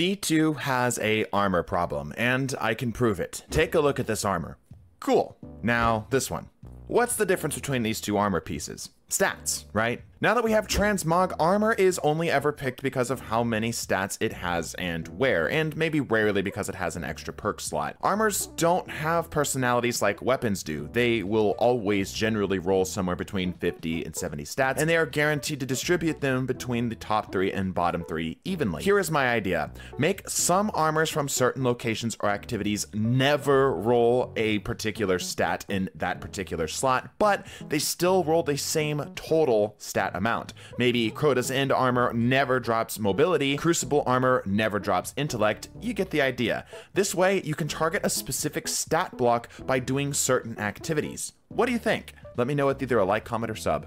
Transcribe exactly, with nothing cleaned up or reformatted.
D two has a armor problem, and I can prove it. Take a look at this armor. Cool. Now, this one. What's the difference between these two armor pieces? Stats, right? Now that we have transmog, armor is only ever picked because of how many stats it has and where, and maybe rarely because it has an extra perk slot. Armors don't have personalities like weapons do. They will always generally roll somewhere between fifty and seventy stats, and they are guaranteed to distribute them between the top three and bottom three evenly. Here is my idea. Make some armors from certain locations or activities never roll a particular stat in that particular slot, but they still roll the same total stat amount. Maybe Crota's End armor never drops mobility, Crucible armor never drops intellect. You get the idea. This way, you can target a specific stat block by doing certain activities. What do you think? Let me know with either a like, comment, or sub.